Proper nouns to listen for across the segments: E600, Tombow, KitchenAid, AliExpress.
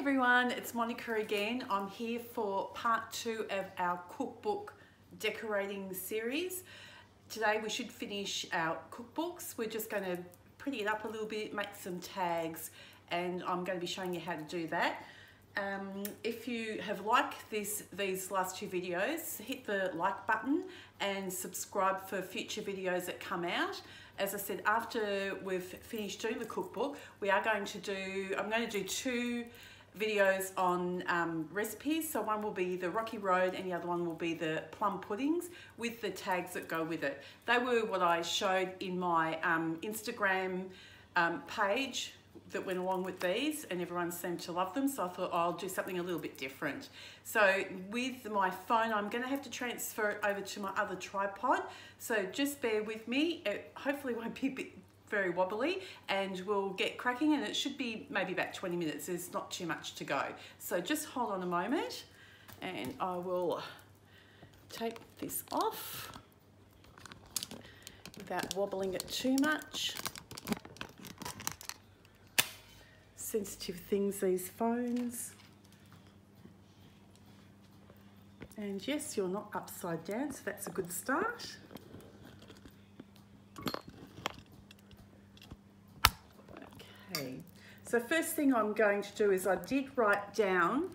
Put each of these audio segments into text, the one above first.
everyone, it's Monica again. I'm here for part two of our cookbook decorating series. Today we should finish our cookbooks. We're just going to pretty it up a little bit, make some tags, and I'm going to be showing you how to do that. If you have liked these last two videos, hit the like button and subscribe for future videos that come out. As I said, after we've finished doing the cookbook, I'm going to do two videos on recipes. So one will be the Rocky Road and the other one will be the plum puddings with the tags that go with it. They were what I showed in my Instagram page that went along with these, and everyone seemed to love them, so I thought I'll do something a little bit different. So with my phone, I'm going to have to transfer it over to my other tripod, so just bear with me. It hopefully won't be very wobbly, and we'll get cracking, and it should be maybe about 20 minutes. There's not too much to go. So just hold on a moment, and I will take this off without wobbling it too much. Sensitive things, these phones. And yes, you're not upside down, so that's a good start. Okay, so first thing I'm going to do is I did write down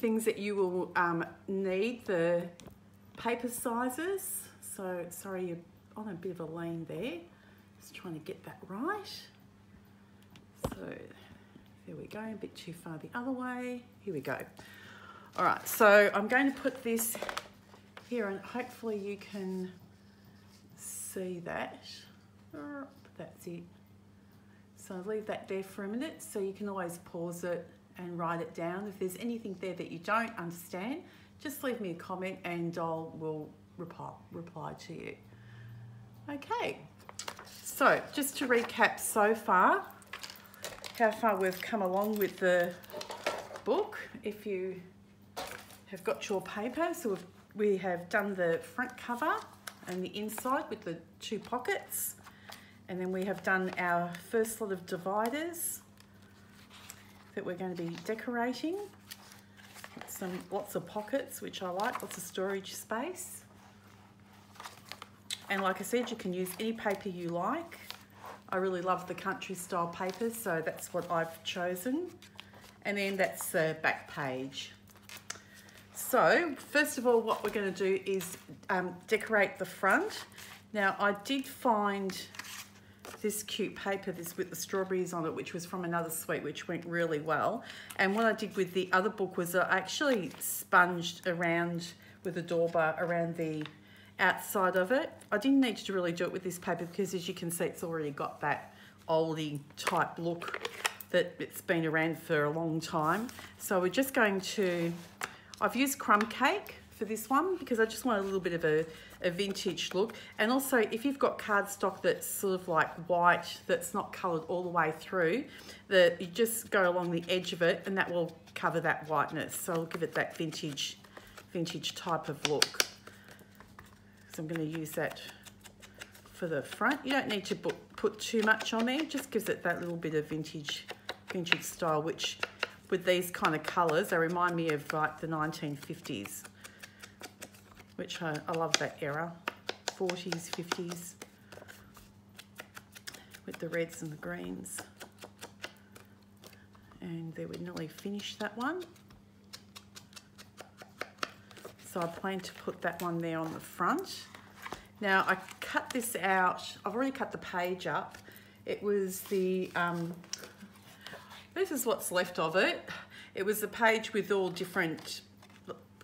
things that you will need, the paper sizes. So sorry, you're on a bit of a lane there, just trying to get that right. So there we go, a bit too far the other way. Here we go. All right, so I'm going to put this here, and hopefully you can see that. That's it. So leave that there for a minute, so you can always pause it and write it down. If there's anything there that you don't understand, just leave me a comment and we'll reply to you. Okay, so just to recap so far, how far we've come along with the book. If you have got your paper, so we have done the front cover and the inside with the two pockets, and then we have done our first lot of dividers that we're going to be decorating. Lots of pockets, which I like, lots of storage space. And like I said, you can use any paper you like. I really love the country style papers, so that's what I've chosen. And then that's the back page. So first of all, what we're going to do is decorate the front. Now I did find this cute paper, this with the strawberries on it, which was from another sweet, which went really well. And what I did with the other book was I actually sponged around with a door bar around the outside of it. I didn't need to really do it with this paper because, as you can see, it's already got that oldie type look that it's been around for a long time. So we're just going to, I've used crumb cake for this one because I just want a little bit of a vintage look. And also, if you've got cardstock that's sort of like white, that's not coloured all the way through, that you just go along the edge of it and that will cover that whiteness. So I'll give it that vintage type of look. So I'm going to use that for the front. You don't need to put too much on there. It just gives it that little bit of vintage style, which with these kind of colours, they remind me of like the 1950s, which I love that era, 40s, 50s, with the reds and the greens. And there, we nearly finished that one. So I plan to put that one there on the front. Now I cut this out. I've already cut the page up. It was the, this is what's left of it. It was the page with all different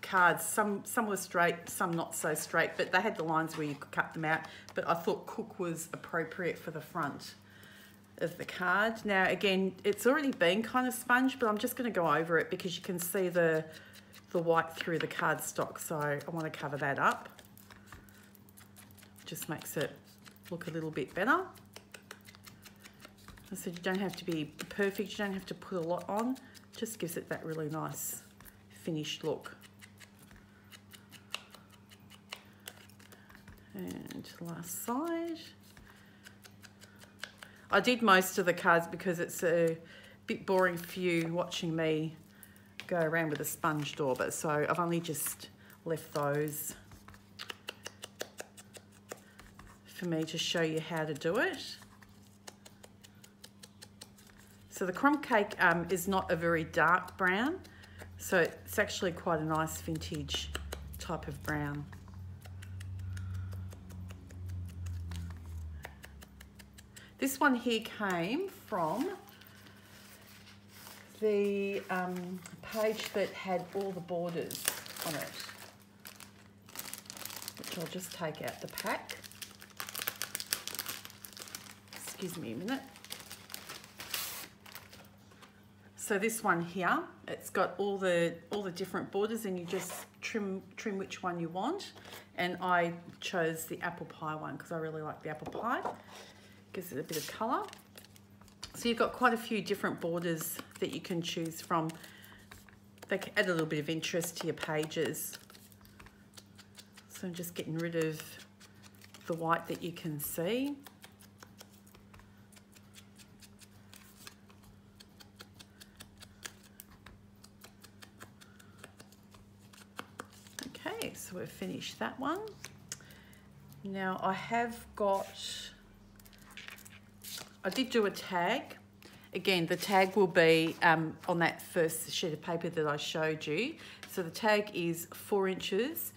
cards. Some were straight, some not so straight, but they had the lines where you could cut them out. But I thought cook was appropriate for the front of the card. Now again, it's already been kind of sponged, but I'm just gonna go over it because you can see the white through the cardstock, so I want to cover that up. Just makes it look a little bit better. I said you don't have to be perfect, you don't have to put a lot on, just gives it that really nice finished look. And last side. I did most of the cards because it's a bit boring for you watching me go around with a sponge door, but so I've only just left those for me to show you how to do it. So the crumb cake is not a very dark brown, so it's actually quite a nice vintage type of brown. This one here came from the page that had all the borders on it, which I'll just take out the pack. Excuse me a minute. So this one here, it's got all the different borders, and you just trim which one you want. And I chose the apple pie one because I really like the apple pie. Gives it a bit of colour. So you've got quite a few different borders that you can choose from. They can add a little bit of interest to your pages. So I'm just getting rid of the white that you can see. Okay, so we've finished that one. Now I have got, I did do a tag. Again, the tag will be on that first sheet of paper that I showed you. So the tag is 4 inches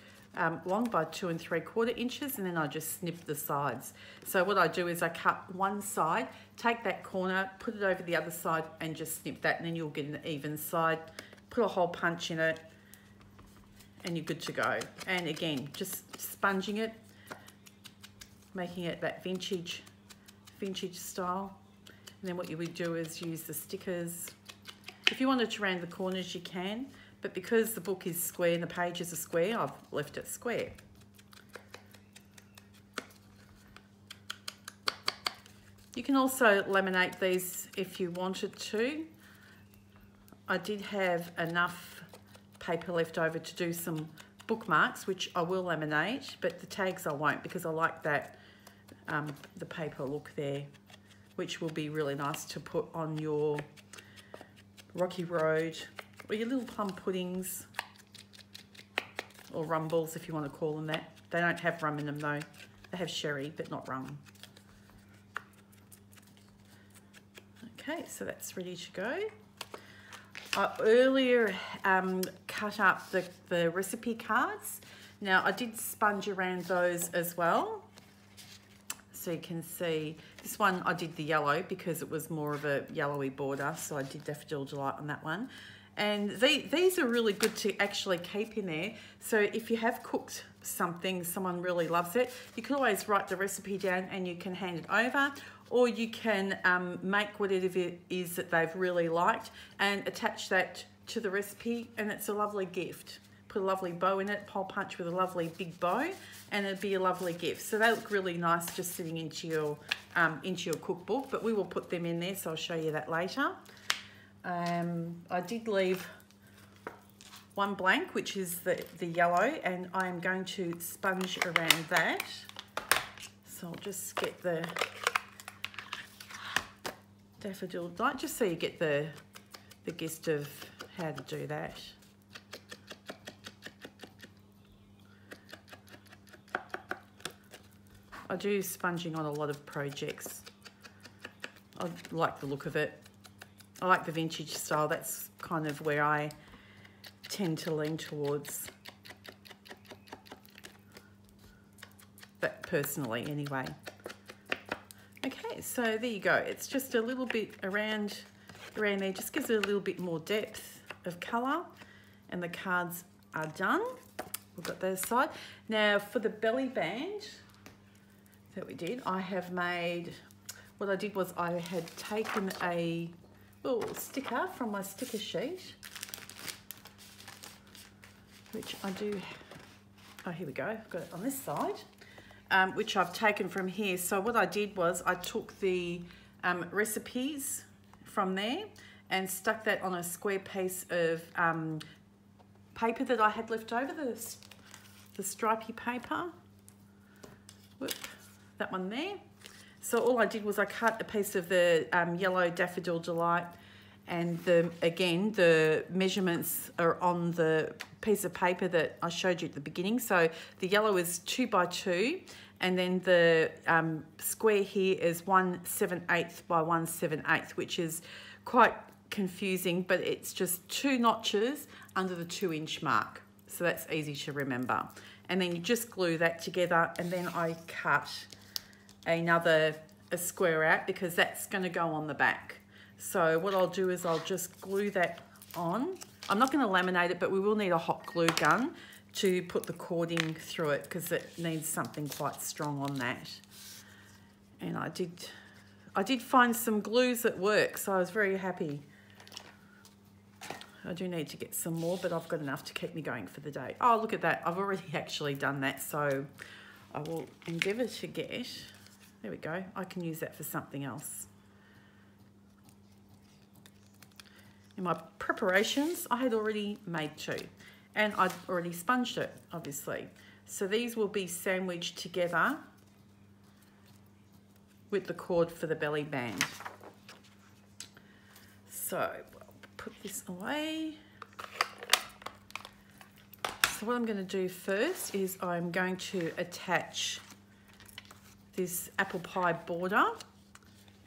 long by 2 3/4 inches, and then I just snip the sides. So what I do is I cut one side, take that corner, put it over the other side and just snip that, and then you'll get an even side. Put a hole punch in it and you're good to go. And again, just sponging it, making it that vintage style. And then what you would do is use the stickers. If you wanted to round the corners, you can, but because the book is square and the pages are square, I've left it square. You can also laminate these if you wanted to. I did have enough paper left over to do some bookmarks, which I will laminate, but the tags I won't, because I like that the paper look there, which will be really nice to put on your Rocky Road or your little plum puddings or rumbles, if you want to call them that. They don't have rum in them though. They have sherry, but not rum. Okay, so that's ready to go. I earlier cut up the recipe cards. Now I did sponge around those as well. So you can see this one, I did the yellow because it was more of a yellowy border. So I did Daffodil Delight on that one. And these are really good to actually keep in there. So if you have cooked something, someone really loves it, you can always write the recipe down and you can hand it over, or you can make whatever it is that they've really liked and attach that to the recipe. And it's a lovely gift. Put a lovely bow in it, hole punch with a lovely big bow, and it'd be a lovely gift. So they look really nice just sitting into your cookbook, but we will put them in there, so I'll show you that later. I did leave one blank, which is the yellow, and I am going to sponge around that. So I'll just get the Daffodil Delight, just so you get the gist of how to do that. I do sponging on a lot of projects. I like the look of it. I like the vintage style. That's kind of where I tend to lean towards. But personally, anyway. Okay, so there you go. It's just a little bit around there. Just gives it a little bit more depth of colour. And the cards are done. We've got those side. Now for the belly band that we did, I have made, what I did was I had taken a little sticker from my sticker sheet, which I do, oh here we go, I've got it on this side, which I've taken from here. So what I did was I took the recipes from there and stuck that on a square piece of paper that I had left over, the stripy paper. Whoop. That one there. So all I did was I cut a piece of the yellow Daffodil Delight and again, the measurements are on the piece of paper that I showed you at the beginning. So the yellow is 2 by 2, and then the square here is 1 7/8 by 1 7/8, which is quite confusing, but it's just 2 notches under the 2-inch mark. So that's easy to remember. And then you just glue that together, and then I cut another square out because that's going to go on the back. So what I'll do is I'll just glue that on. I'm not going to laminate it, but we will need a hot glue gun to put the cording through it because it needs something quite strong on that. And I did find some glues that work, so I was very happy. I do need to get some more, but I've got enough to keep me going for the day. Oh, look at that. I've already actually done that, so I will endeavour to get... There we go. I can use that for something else. In my preparations, I had already made 2, and I'd already sponged it, obviously. So these will be sandwiched together with the cord for the belly band. So... put this away. So what I'm going to do first is I'm going to attach this apple pie border,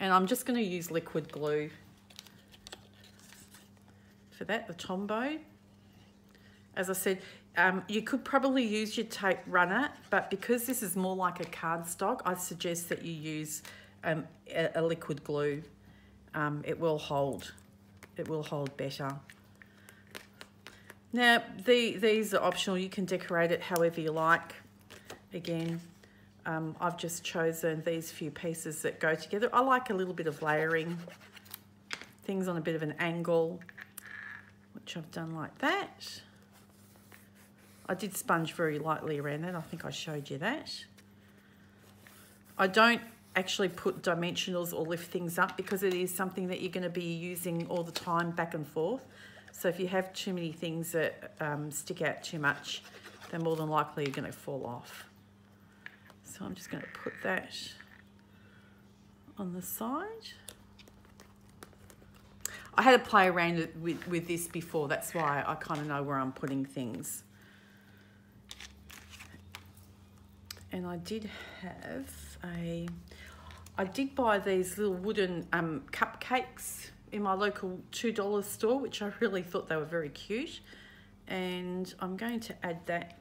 and I'm just going to use liquid glue for that, the Tombow. As I said, you could probably use your tape runner, but because this is more like a cardstock, I suggest that you use a liquid glue. It will hold. It will hold better. Now, these are optional. You can decorate it however you like. Again, I've just chosen these few pieces that go together. I like a little bit of layering, things on a bit of an angle, which I've done like that. I did sponge very lightly around that. I think I showed you that. I don't actually put dimensionals or lift things up because it is something that you're going to be using all the time, back and forth. So if you have too many things that stick out too much, they're more than likely going to fall off. So I'm just going to put that on the side. I had to play around with this before, that's why I kind of know where I'm putting things. And I did have a... I did buy these little wooden cupcakes in my local $2 store, which I really thought they were very cute. And I'm going to add that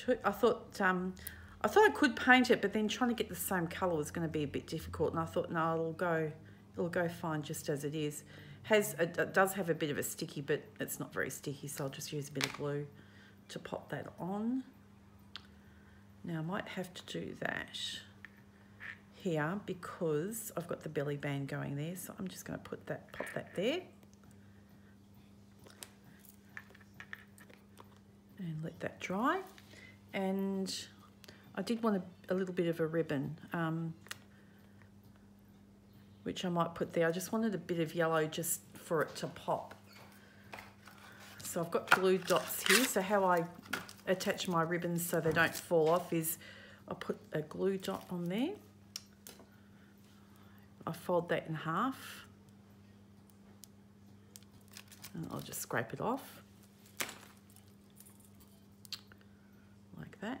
to it. I thought I could paint it, but then trying to get the same colour was going to be a bit difficult. And I thought, no, it'll go fine just as it is. It does have a bit of a sticky, but it's not very sticky, so I'll just use a bit of glue to pop that on. Now I might have to do that here because I've got the belly band going there, so I'm just going to pop that there, and let that dry. And I did want a little bit of a ribbon, which I might put there. I just wanted a bit of yellow just for it to pop. So I've got glue dots here. So how I attach my ribbons so they don't fall off is I put a glue dot on there. I fold that in half and I'll just scrape it off like that,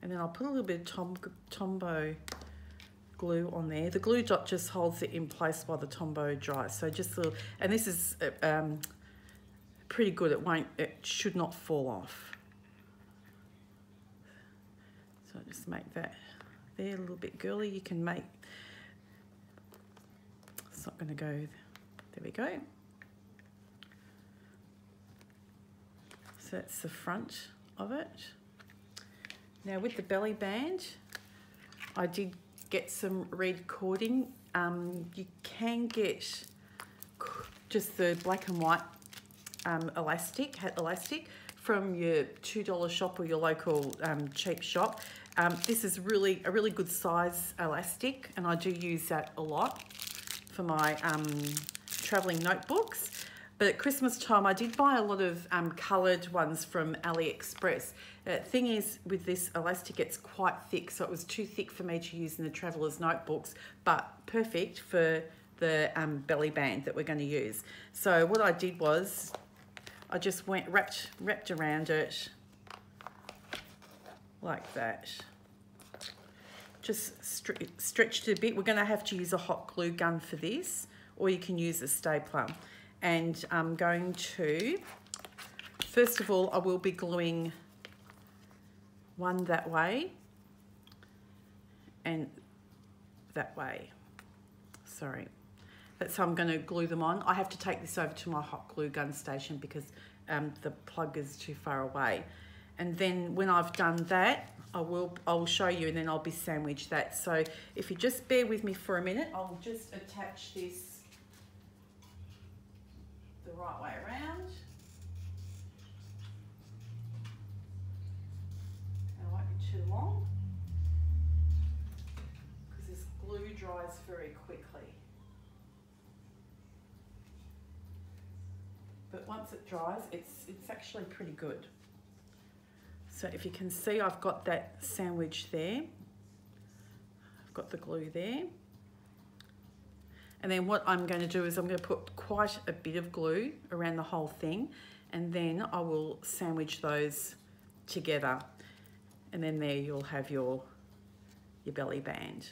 and then I'll put a little bit of Tombow glue on there. The glue dot just holds it in place while the Tombow dries, so just a little, and this is pretty good. It should not fall off. So I'll just make that there a little bit girly. You can make, it's not going to go, there we go. So that's the front of it. Now with the belly band, I did get some red cording. You can get just the black and white hat elastic from your $2 shop or your local cheap shop. This is really a really good size elastic, and I do use that a lot for my traveling notebooks. But at Christmas time, I did buy a lot of coloured ones from AliExpress. The thing is, with this elastic, it's quite thick, so it was too thick for me to use in the traveller's notebooks, but perfect for the belly band that we're going to use. So what I did was, I just wrapped around it like that. Just stretched it a bit. We're going to have to use a hot glue gun for this, or you can use a stapler. And I'm going to, first of all, I will be gluing one that way and that way. Sorry. That's how I'm going to glue them on. I have to take this over to my hot glue gun station because the plug is too far away. And then when I've done that, I'll show you, and then I'll be sandwiched that. So if you just bear with me for a minute, I'll just attach this the right way around. And it won't be too long because this glue dries very quickly. But once it dries, it's actually pretty good. So if you can see, I've got that sandwich there. I've got the glue there. And then what I'm going to do is I'm going to put quite a bit of glue around the whole thing, and then I will sandwich those together. And then there you'll have your belly band.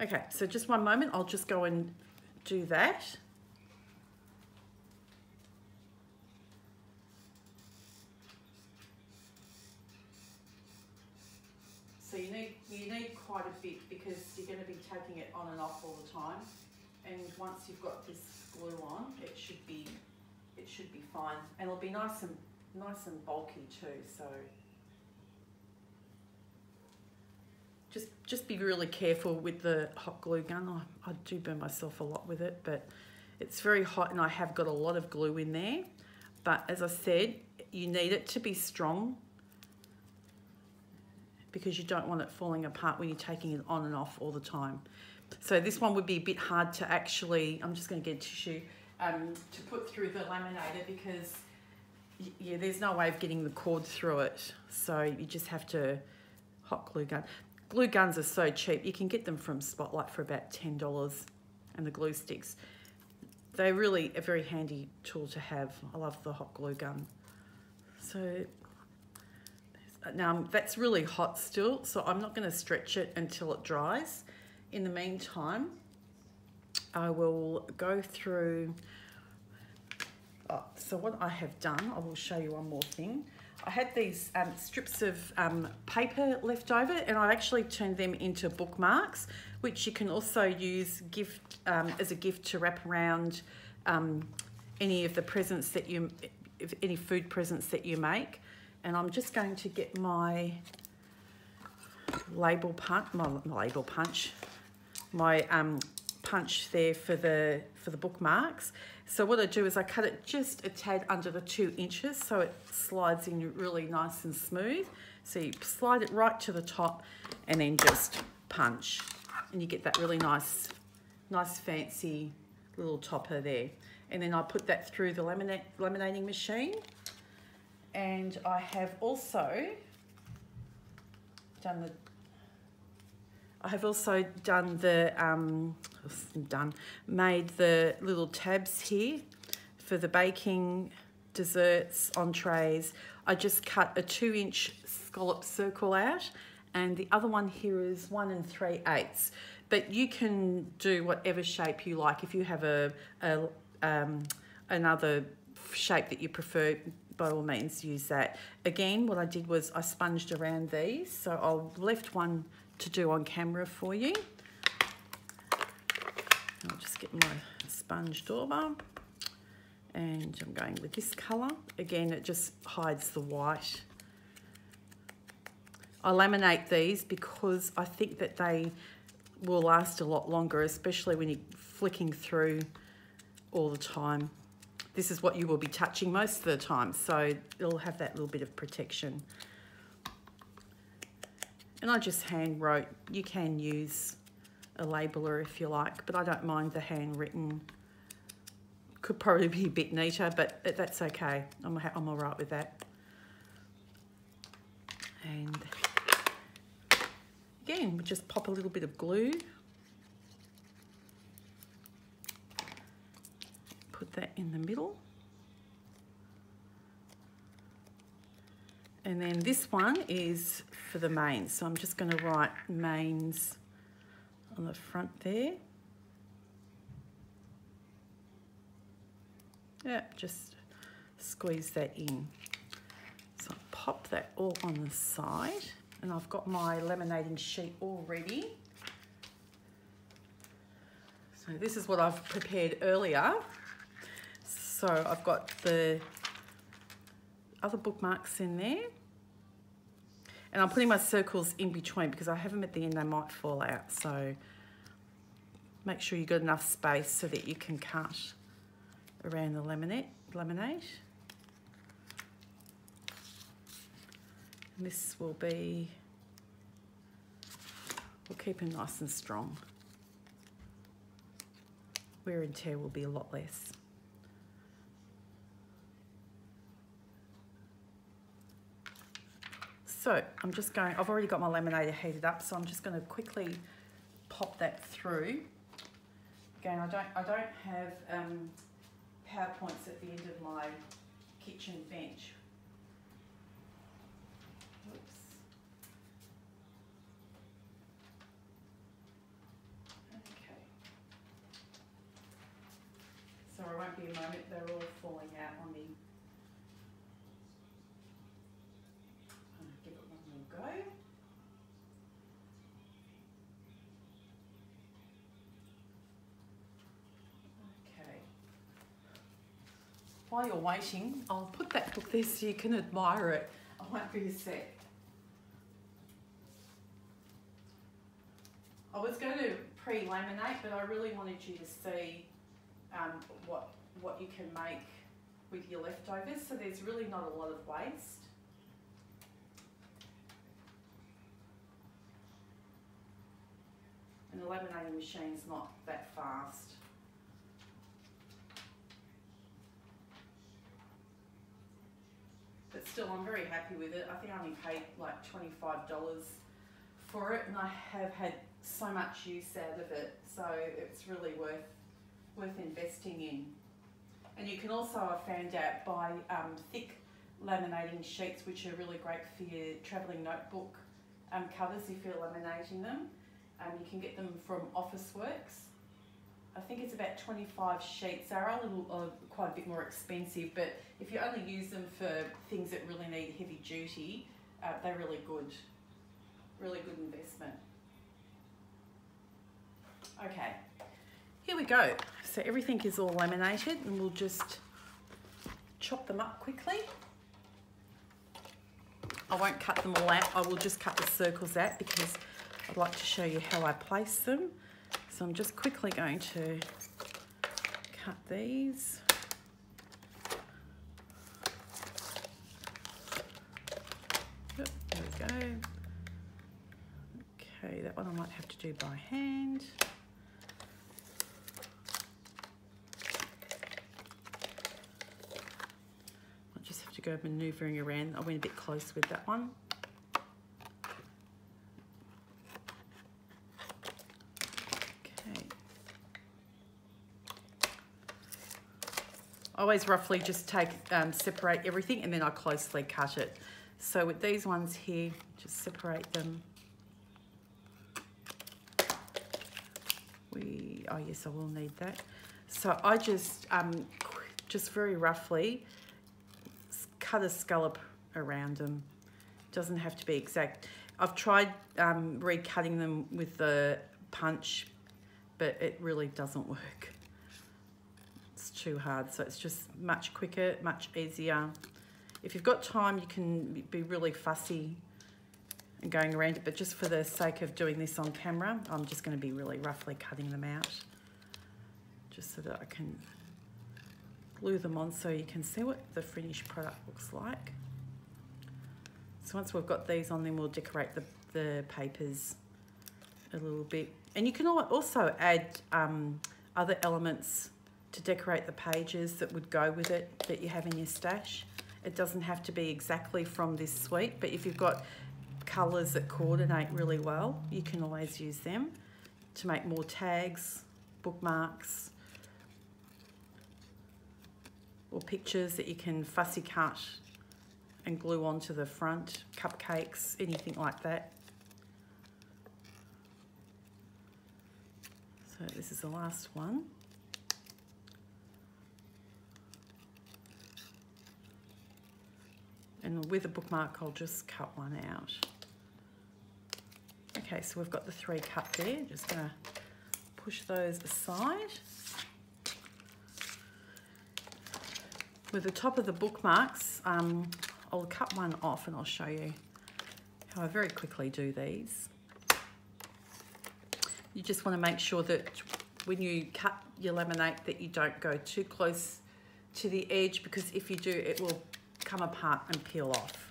Okay, so just one moment. I'll just go and do that. So you need quite a bit because you're going to be taking it on and off all the time. And once you've got this glue on, it should be fine, and it'll be nice and bulky too. So just be really careful with the hot glue gun. I do burn myself a lot with it, but it's very hot, and I have got a lot of glue in there. But as I said, you need it to be strong, because you don't want it falling apart when you're taking it on and off all the time. So this one would be a bit hard to actually, I'm just going to get tissue to put through the laminator, because yeah, there's no way of getting the cord through it. So you just have to hot glue gun. Glue guns are so cheap. You can get them from Spotlight for about $10, and the glue sticks. They're really a very handy tool to have. I love the hot glue gun. So now that's really hot still, so I'm not going to stretch it until it dries. In the meantime, I will go through. Oh, so what I have done, I will show you one more thing. I had these strips of paper left over, and I actually turned them into bookmarks, which you can also use as a gift to wrap around any of the presents that you, any food presents that you make. And I'm just going to get my punch there for the bookmarks. So what I do is I cut it just a tad under the 2 inches, so it slides in really nice and smooth. So you slide it right to the top, and then just punch, and you get that really nice fancy little topper there. And then I put that through the laminating machine. And I have also done made the little tabs here for the baking, desserts, entrees. I just cut a 2-inch scallop circle out, and the other one here is 1 3/8. But you can do whatever shape you like. If you have another shape that you prefer, by all means use that. Again, what I did was I sponged around these, so I'll left one to do on camera for you. I'll just get my sponged over, and I'm going with this colour. Again, it just hides the white. I laminate these because I think that they will last a lot longer, especially when you're flicking through all the time. This is what you will be touching most of the time, so it'll have that little bit of protection. And I just hand wrote. You can use a labeler if you like, but I don't mind the handwritten. Could probably be a bit neater, but that's okay. I'm all right with that. And again, we just pop a little bit of glue. Put that in the middle. And then this one is for the mains. So I'm just going to write mains on the front there. Yep, just squeeze that in. So I pop that all on the side, and I've got my laminating sheet all ready. So this is what I've prepared earlier. So I've got the other bookmarks in there, and I'm putting my circles in between because I have them at the end, they might fall out. So make sure you've got enough space so that you can cut around the laminate. And this will be, we'll keep them nice and strong. Wear and tear will be a lot less. So I'm just going, I've already got my laminator heated up, so I'm just going to quickly pop that through. Again, I don't have PowerPoints at the end of my kitchen bench. Oops. Okay. So I won't be a moment, they're all falling out on me. I'm going to give it one more go. While you're waiting, I'll put that book there so you can admire it. I won't be a sec. I was going to pre-laminate, but I really wanted you to see what you can make with your leftovers. So there's really not a lot of waste. And the laminating machine's not that fast. But still, I'm very happy with it. I think I only paid like $25 for it, and I have had so much use out of it. So it's really worth investing in. And you can also, I found out, buy thick laminating sheets, which are really great for your travelling notebook covers if you're laminating them. You can get them from Officeworks. I think it's about 25 sheets. They are a little, quite a bit more expensive, but if you only use them for things that really need heavy duty, they're really good investment. Okay, here we go. So everything is all laminated, and we'll just chop them up quickly. I won't cut them all out. I will just cut the circles out because I'd like to show you how I place them. So I'm just quickly going to cut these. Oop, there we go. Okay, that one I might have to do by hand. I'll just have to go manoeuvring around. I went a bit close with that one. I always roughly just take, separate everything, and then I closely cut it. So with these ones here, just separate them. Oh yes, I will need that. So I just very roughly cut a scallop around them. Doesn't have to be exact. I've tried recutting them with the punch, but it really doesn't work. Too hard, so it's just much quicker, much easier. If you've got time, you can be really fussy and going around it, but just for the sake of doing this on camera, I'm just going to be really roughly cutting them out, just so that I can glue them on so you can see what the finished product looks like. So once we've got these on, then we'll decorate the papers a little bit. And you can also add other elements to decorate the pages that would go with it that you have in your stash. It doesn't have to be exactly from this suite, but if you've got colours that coordinate really well, you can always use them to make more tags, bookmarks, or pictures that you can fussy cut and glue onto the front, cupcakes, anything like that. So this is the last one. And with a bookmark, I'll just cut one out. Okay, so we've got the three cut there. Just gonna push those aside. With the top of the bookmarks, I'll cut one off and I'll show you how I very quickly do these. You just wanna make sure that when you cut your laminate that you don't go too close to the edge, because if you do, it will come apart and peel off.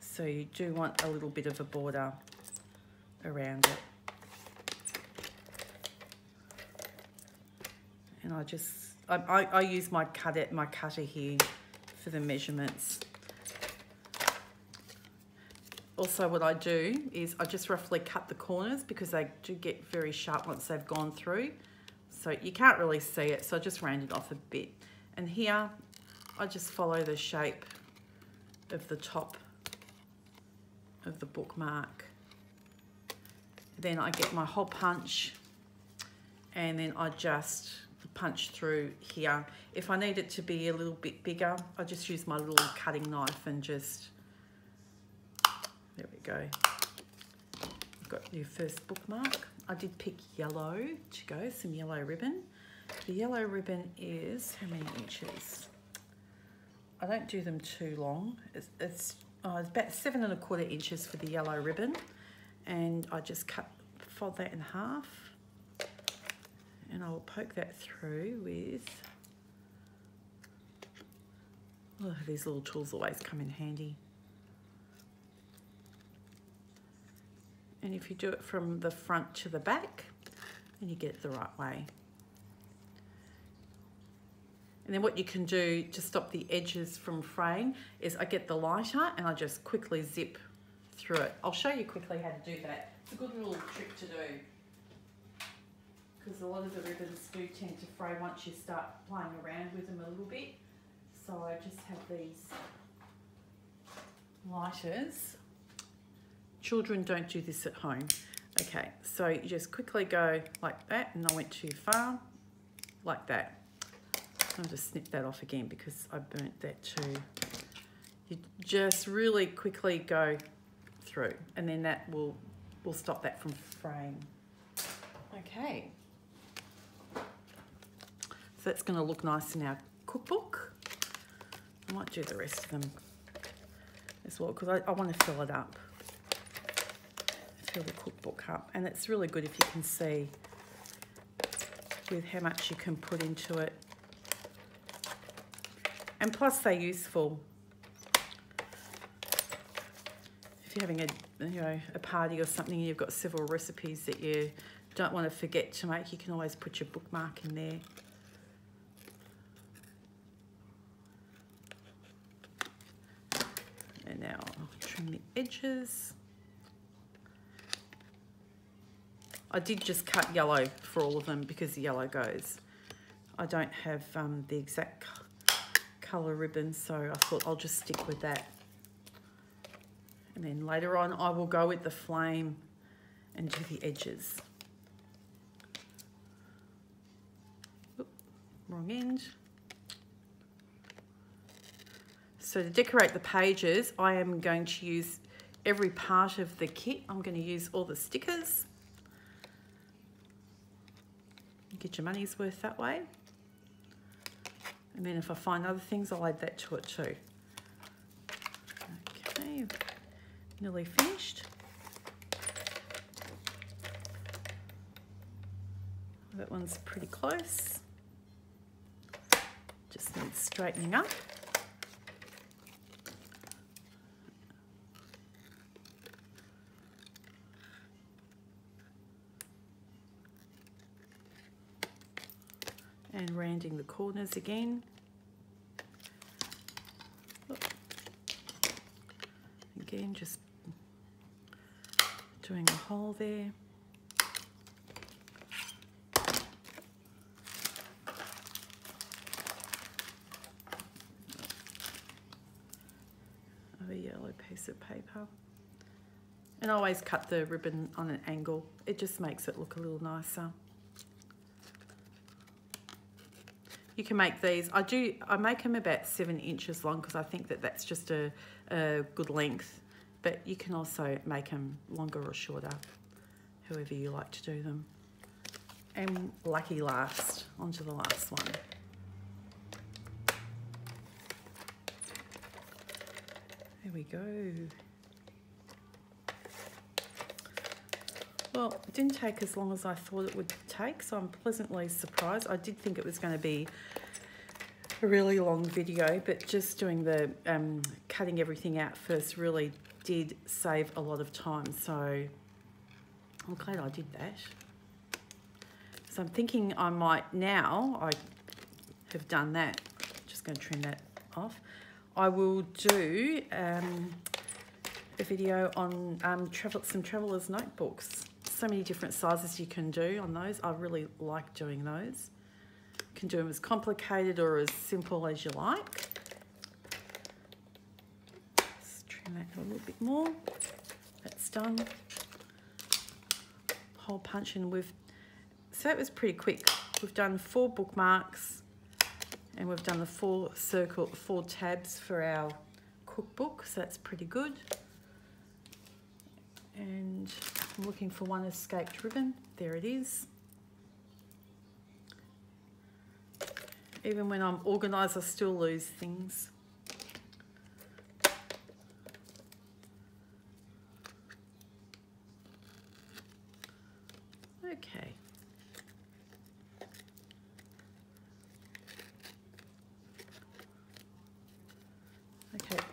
So you do want a little bit of a border around it. And I use my cutter here for the measurements. Also what I do is I just roughly cut the corners, because they do get very sharp once they've gone through. So you can't really see it, so I just rounded off a bit. And here I just follow the shape of the top of the bookmark. Then I get my hole punch and then I just punch through here. If I need it to be a little bit bigger, I just use my little cutting knife and just, there we go. I've got your first bookmark. I did pick yellow to go, some yellow ribbon. The yellow ribbon is how many inches? I don't do them too long. It's about 7¼ inches for the yellow ribbon, and I just fold that in half, and I'll poke that through with. Oh, these little tools always come in handy. And if you do it from the front to the back, then you get it the right way. And then what you can do to stop the edges from fraying is I get the lighter and I just quickly zip through it. I'll show you quickly how to do that. It's a good little trick to do, because a lot of the ribbons do tend to fray once you start playing around with them a little bit. So I just have these lighters. Children, don't do this at home. Okay, so you just quickly go like that, and I went too far, like that. I'll just snip that off again because I burnt that too. You just really quickly go through, and then that will stop that from fraying. Okay. So that's gonna look nice in our cookbook. I might do the rest of them as well, because I wanna fill it up. Fill the cookbook up. And it's really good if you can see with how much you can put into it. And plus they're useful. If you're having a party or something and you've got several recipes that you don't want to forget to make, you can always put your bookmark in there. And now I'll trim the edges. I did just cut yellow for all of them because the yellow goes. I don't have the exact colour ribbon, so I thought I'll just stick with that. And then later on I will go with the flame and do the edges. Oop, wrong end. So to decorate the pages, I am going to use every part of the kit. I'm going to use all the stickers. Get your money's worth that way. And then if I find other things, I'll add that to it too. Okay, nearly finished. That one's pretty close. Just needs straightening up. and rounding the corners again. Again, just doing a hole there. A yellow piece of paper. And I always cut the ribbon on an angle. It just makes it look a little nicer. You can make these. I make them about 7 inches long because I think that that's just a good length. But you can also make them longer or shorter, however you like to do them. And lucky last, onto the last one. There we go. Well, it didn't take as long as I thought it would take, so I'm pleasantly surprised. I did think it was going to be a really long video, but just doing the cutting everything out first really did save a lot of time, so I'm glad I did that. So I'm thinking I might now, I have done that, just going to trim that off. I will do a video on some traveller's notebooks. So many different sizes you can do on those. I really like doing those. You can do them as complicated or as simple as you like. Let's trim that a little bit more. That's done. Hole punch, and so it was pretty quick. We've done 4 bookmarks. And we've done the 4 tabs for our cookbook, so that's pretty good. And I'm looking for one escaped ribbon. There it is. Even when I'm organised, I still lose things. Okay.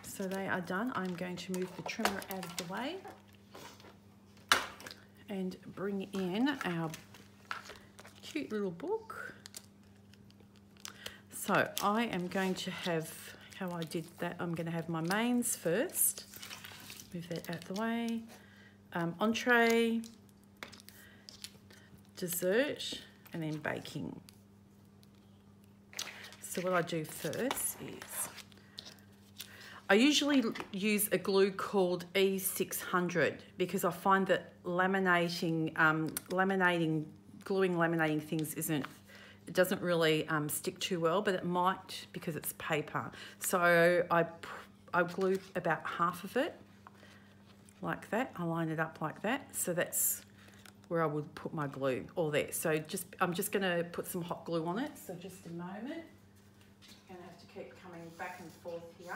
So they are done. I'm going to move the trimmer out of the way and bring in our cute little book. So I am going to have, how I did that, I'm going to have my mains first. Move that out of the way. Entree, dessert, and then baking. So what I do first is I usually use a glue called E600 because I find that gluing laminating things doesn't really stick too well, but it might because it's paper. So I glue about half of it like that. I line it up like that. So that's where I would put my glue, all there. So I'm just gonna put some hot glue on it. So just a moment. I'm gonna have to keep coming back and forth here.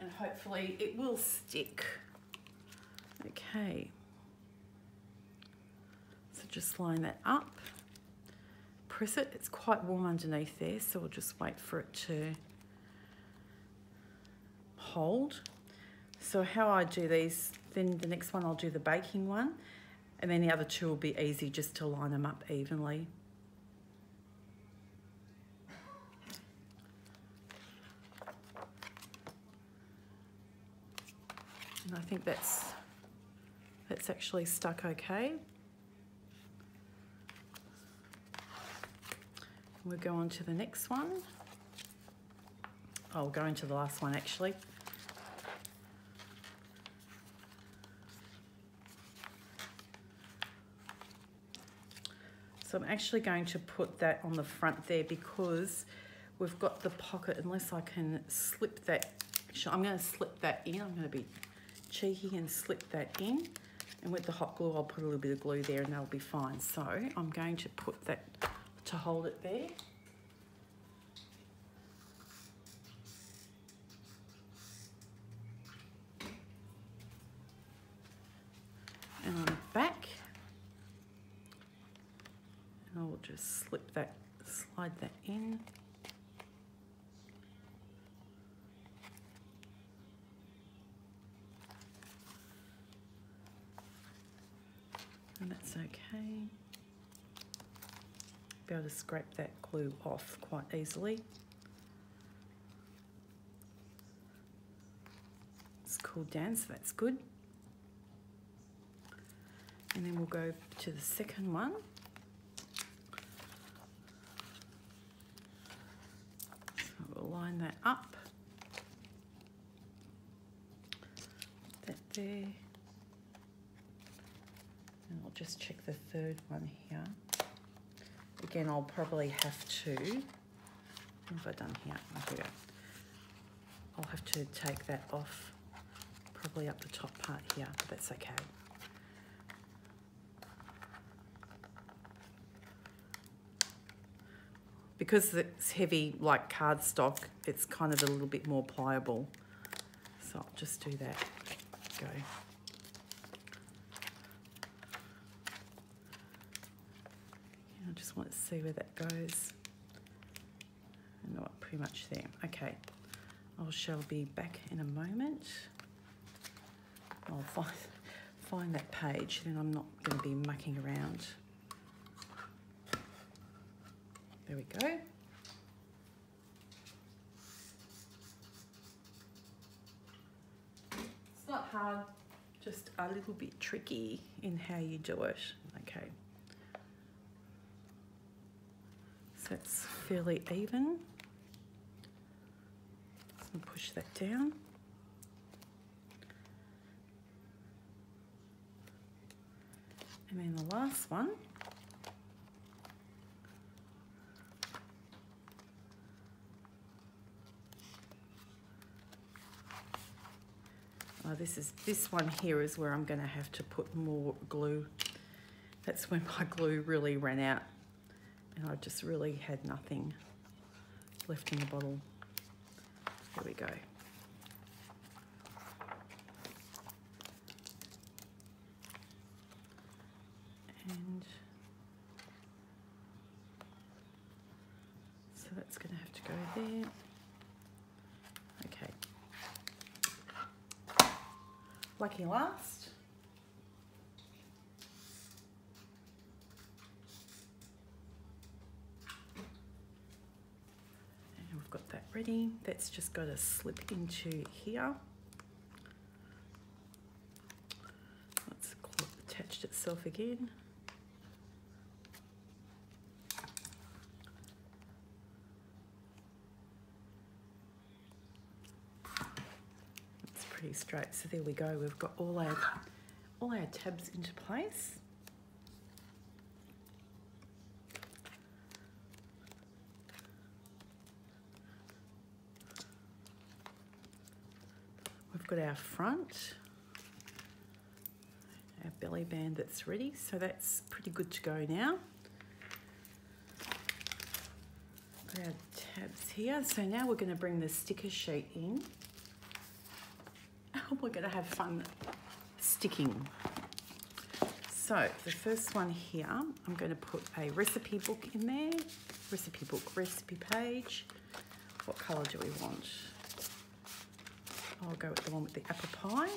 And hopefully it will stick. Okay. So just line that up. Press it. It's quite warm underneath there, so we'll just wait for it to hold. So how I do these, then the next one I'll do the baking one, and then the other two will be easy just to line them up evenly. And I think that's actually stuck okay. We'll go on to the next one. I'll go into the last one actually. So I'm actually going to put that on the front there because we've got the pocket, unless I can slip that. Actually, I'm going to slip that in. I'm going to be cheeky and slip that in, and with the hot glue I'll put a little bit of glue there and that'll be fine. So I'm going to put that to hold it there. And on the back, and I'll just slide that in. And that's okay. be able to scrape that glue off quite easily. It's cooled down, so that's good. And then we'll go to the second one. So we'll line that up. Put that there. And I'll just check the third one here. Again, I'll probably have to, what have I done here? I'll have to take that off, probably up the top part here, but that's okay. Because it's heavy like cardstock, it's kind of a little bit more pliable. So I'll just do that. Go. I just want to see where that goes. And not pretty much there. Okay, I shall be back in a moment. I'll find that page, then I'm not going to be mucking around. There we go. It's not hard, just a little bit tricky in how you do it. Okay. So it's fairly even. So push that down. And then the last one. Oh, this one here is where I'm going to have to put more glue. That's when my glue really ran out and I just really had nothing left in the bottle. There we go. And so that's going to have to go there. Okay. Lucky last. And we've got that ready. That's just got to slip into here. That's attached itself again. Straight. So there we go, we've got all our tabs into place. We've got our front, our belly band that's ready, so that's pretty good to go now. Got our tabs here, so now we're going to bring the sticker sheet in. We're going to have fun sticking. So the first one here, I'm going to put a recipe book in there. Recipe book, recipe page. What colour do we want? I'll go with the one with the apple pie.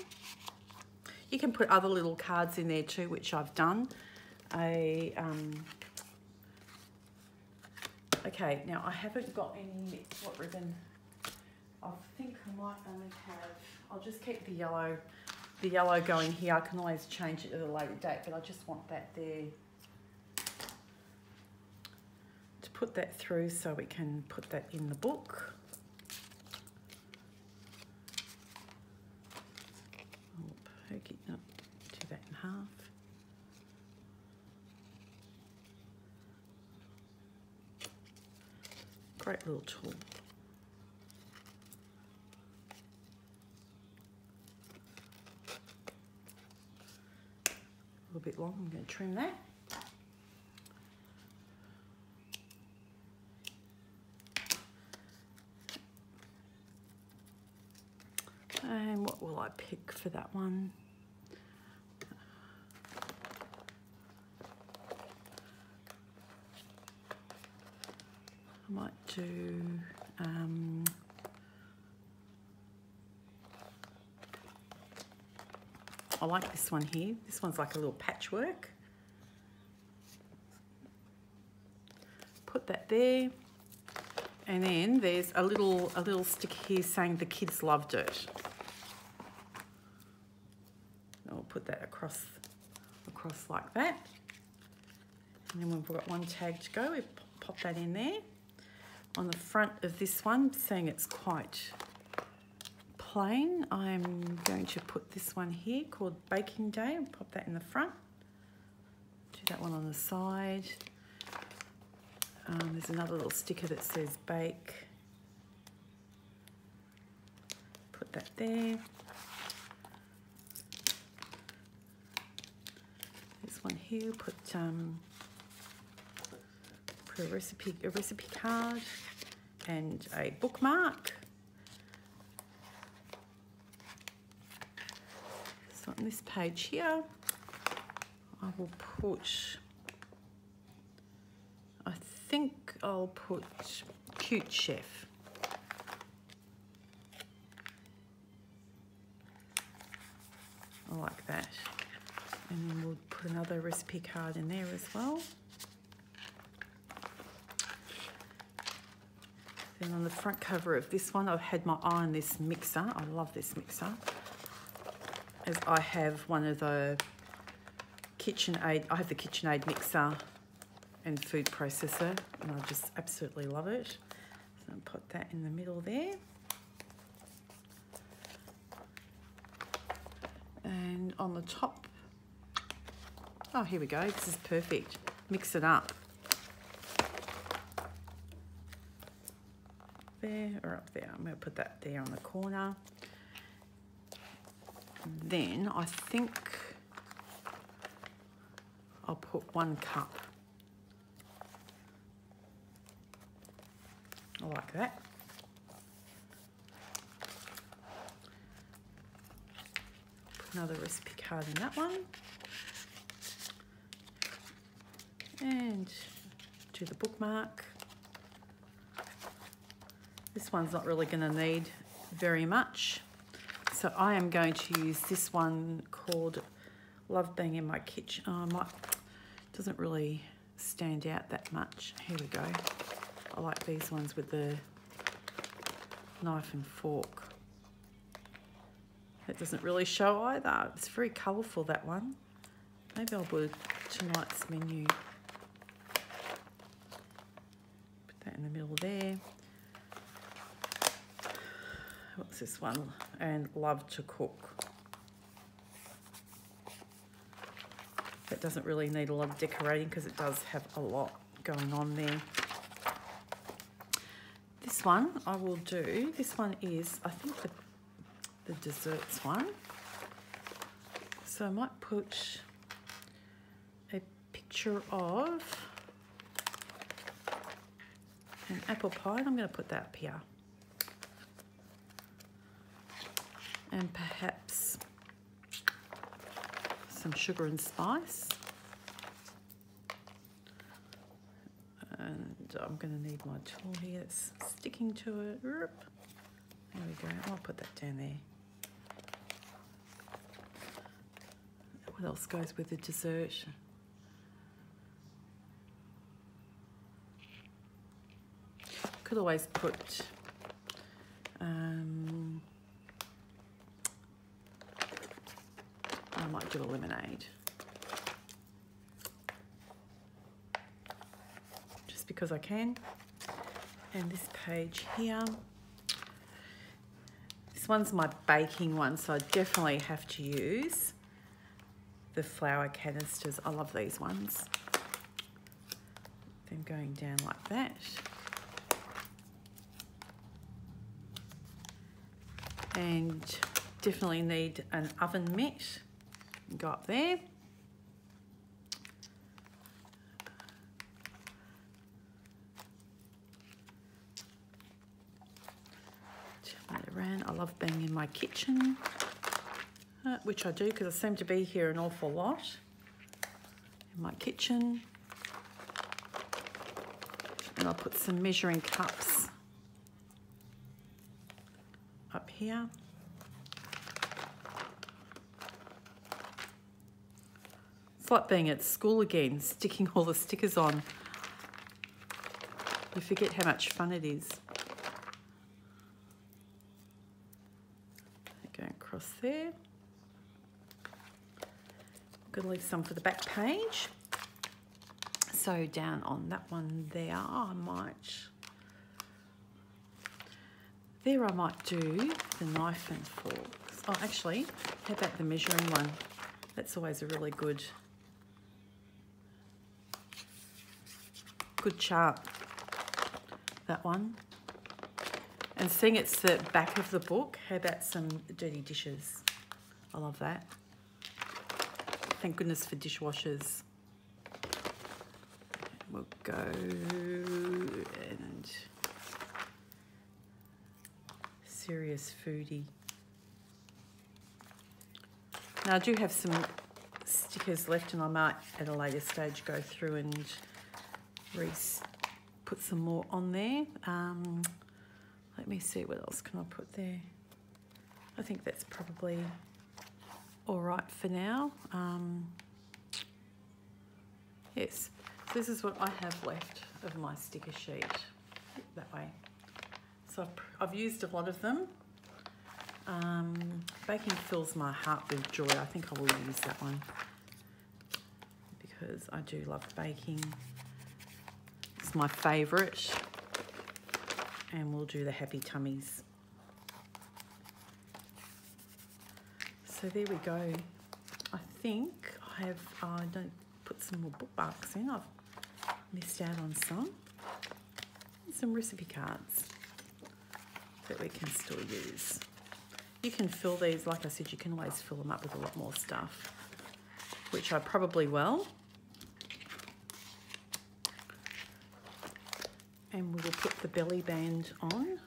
You can put other little cards in there too, which I've done. Okay, now I haven't got any, what ribbon? I think I might only have, I'll just keep the yellow going here. I can always change it at a later date, but I just want that there to put that through so we can put that in the book. I'll poke it up, do that in half. Great little tool. Bit long, I'm going to trim that. And what will I pick for that one? I might do I like this one here. This one's like a little patchwork. put that there. And then there's a little stick here saying the kids loved it. And we'll put that across like that. And then we've got one tag to go, we pop that in there. On the front of this one, seeing it's quite plain, I'm going to put this one here called Baking Day and pop that in the front. Do that one on the side. There's another little sticker that says bake. Put that there. This one here, put a recipe card and a bookmark. So on this page here, I will put, I think I'll put Cute Chef. I like that. And then we'll put another recipe card in there as well. Then on the front cover of this one, I've had my eye on this mixer. I love this mixer, as I have one of the KitchenAid. I have the KitchenAid mixer and food processor, and I just absolutely love it. So I'll put that in the middle there. And on the top, oh, here we go, this is perfect. Mix it up. There, or up there, I'm gonna put that there on the corner. Then I think I'll put one cup. I like that. Put another recipe card in that one. And do the bookmark. This one's not really going to need very much. So I am going to use this one called Love Being in My Kitchen. Doesn't really stand out that much. Here we go. I like these ones with the knife and fork. That doesn't really show either. It's very colourful, that one. Maybe I'll put tonight's menu. Put that in the middle there. What's this one? And Love to Cook. That doesn't really need a lot of decorating because it does have a lot going on there. This one I will do. This one is, I think, the desserts one. So I might put a picture of an apple pie. I'm going to put that up here. And perhaps some sugar and spice. I'm going to need my tool here. It's sticking to it. There we go. I'll put that down there. What else goes with the dessert? Could always put I might do a lemonade, because I can. And this page here, this one's my baking one, so I definitely have to use the flour canisters. I love these ones. Them going down like that. And definitely need an oven mitt. Go up there. I love being in my kitchen, which I do because I seem to be here an awful lot in my kitchen. And I'll put some measuring cups up here. It's like being at school again, sticking all the stickers on. You forget how much fun it is. Going across there. I'm going to leave some for the back page. So down on that one there, I might do the knife and forks. Oh, actually, how about the measuring one? That's always a really good chart, that one. And seeing it's the back of the book, how about some dirty dishes? I love that. Thank goodness for dishwashers. We'll go and serious foodie. Now I do have some stickers left, and I might at a later stage go through and put some more on there. Let me see, what else can I put there? I think that's probably all right for now. Yes. This is what I have left of my sticker sheet, that way. So I've used a lot of them. Baking fills my heart with joy. I think I will use that one because I do love baking. It's my favourite. And we'll do the happy tummies. So there we go. I think I have, I don't put some more bookmarks in. I've missed out on some. And some recipe cards that we can still use. You can fill these, like I said, you can always fill them up with a lot more stuff, which I probably will. And we will put the belly band on.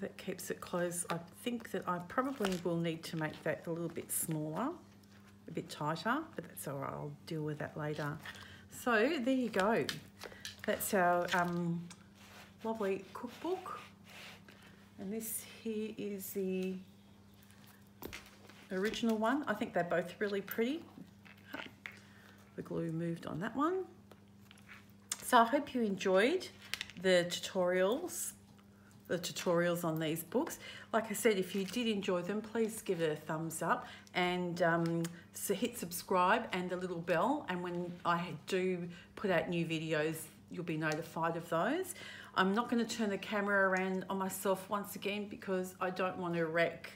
That keeps it closed. I think that I probably will need to make that a little bit smaller, a bit tighter, but that's all right, I'll deal with that later. So there you go. That's our lovely cookbook. And this here is the original one. I think they're both really pretty. The glue moved on that one. So I hope you enjoyed the tutorials. The tutorials on these books. Like I said, if you did enjoy them, please give it a thumbs up and so hit subscribe and the little bell, and when I do put out new videos, you'll be notified of those. I'm not going to turn the camera around on myself once again because I don't want to wreck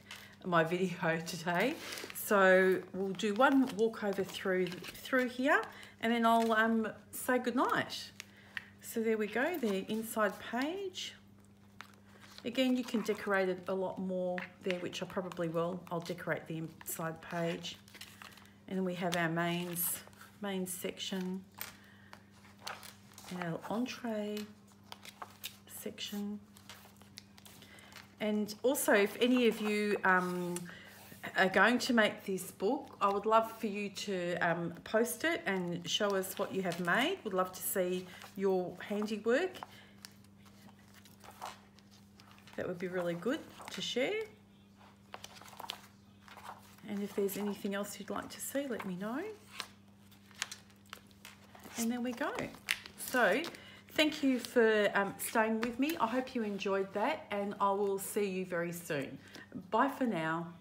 my video today. So we'll do one walk over through here, and then I'll say goodnight. So there we go, the inside page. Again, you can decorate it a lot more there, which I probably will. I'll decorate the inside page. And then we have our main section, our entree section. And also, if any of you are going to make this book, I would love for you to post it and show us what you have made. We'd love to see your handiwork. That would be really good to share. And if there's anything else you'd like to see, let me know. And there we go. So thank you for staying with me. I hope you enjoyed that, and I will see you very soon. Bye for now.